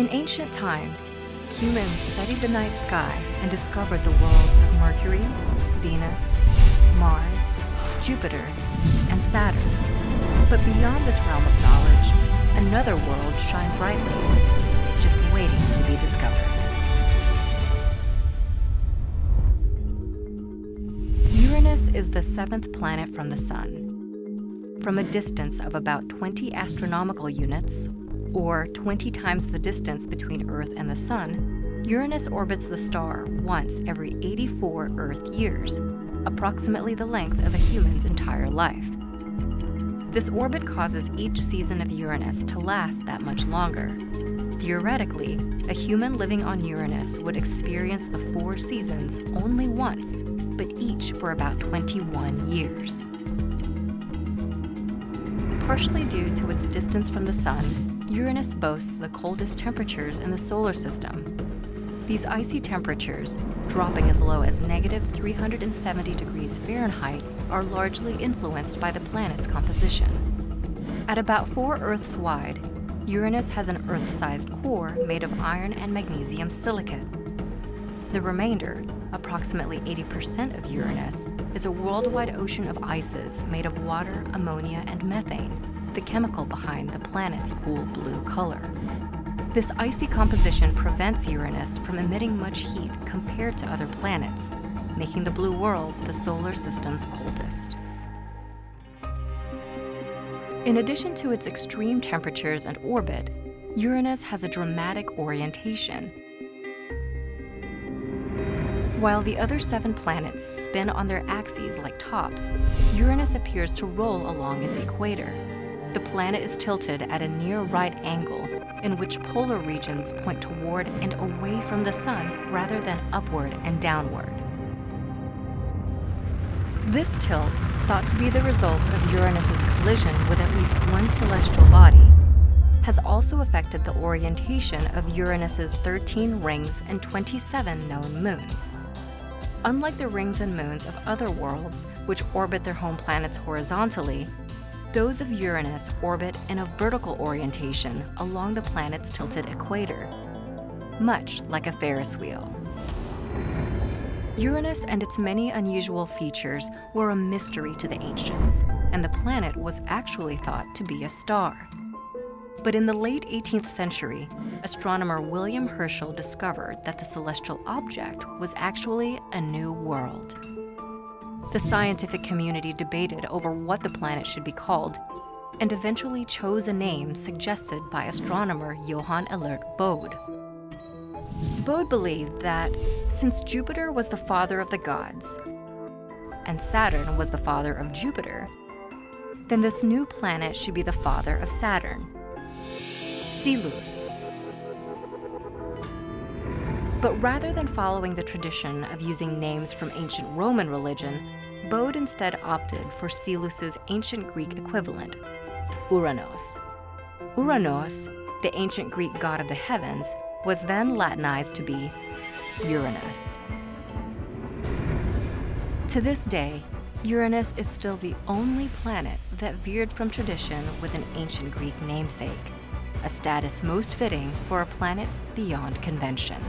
In ancient times, humans studied the night sky and discovered the worlds of Mercury, Venus, Mars, Jupiter, and Saturn. But beyond this realm of knowledge, another world shined brightly, just waiting to be discovered. Uranus is the seventh planet from the Sun. From a distance of about 20 astronomical units, or 20 times the distance between Earth and the Sun, Uranus orbits the star once every 84 Earth years, approximately the length of a human's entire life. This orbit causes each season of Uranus to last that much longer. Theoretically, a human living on Uranus would experience the 4 seasons only once, but each for about 21 years. Partially due to its distance from the Sun, Uranus boasts the coldest temperatures in the solar system. These icy temperatures, dropping as low as -370 degrees Fahrenheit, are largely influenced by the planet's composition. At about 4 Earths wide, Uranus has an Earth-sized core made of iron and magnesium silicate. The remainder, approximately 80% of Uranus, is a worldwide ocean of ices made of water, ammonia, and methane, the chemical behind the planet's cool blue color. This icy composition prevents Uranus from emitting much heat compared to other planets, making the blue world the solar system's coldest. In addition to its extreme temperatures and orbit, Uranus has a dramatic orientation. While the other 7 planets spin on their axes like tops, Uranus appears to roll along its equator. The planet is tilted at a near right angle, in which polar regions point toward and away from the Sun rather than upward and downward. This tilt, thought to be the result of Uranus's collision with at least one celestial body, has also affected the orientation of Uranus's 13 rings and 27 known moons. Unlike the rings and moons of other worlds, which orbit their home planets horizontally, those of Uranus orbit in a vertical orientation along the planet's tilted equator, much like a Ferris wheel. Uranus and its many unusual features were a mystery to the ancients, and the planet was actually thought to be a star. But in the late 18th century, astronomer William Herschel discovered that the celestial object was actually a new world. The scientific community debated over what the planet should be called and eventually chose a name suggested by astronomer Johann Ehlert Bode. Bode believed that since Jupiter was the father of the gods and Saturn was the father of Jupiter, then this new planet should be the father of Saturn, Caelus. But rather than following the tradition of using names from ancient Roman religion, Bode instead opted for Caelus's ancient Greek equivalent, Uranos. Uranos, the ancient Greek god of the heavens, was then Latinized to be Uranus. To this day, Uranus is still the only planet that veered from tradition with an ancient Greek namesake, a status most fitting for a planet beyond convention.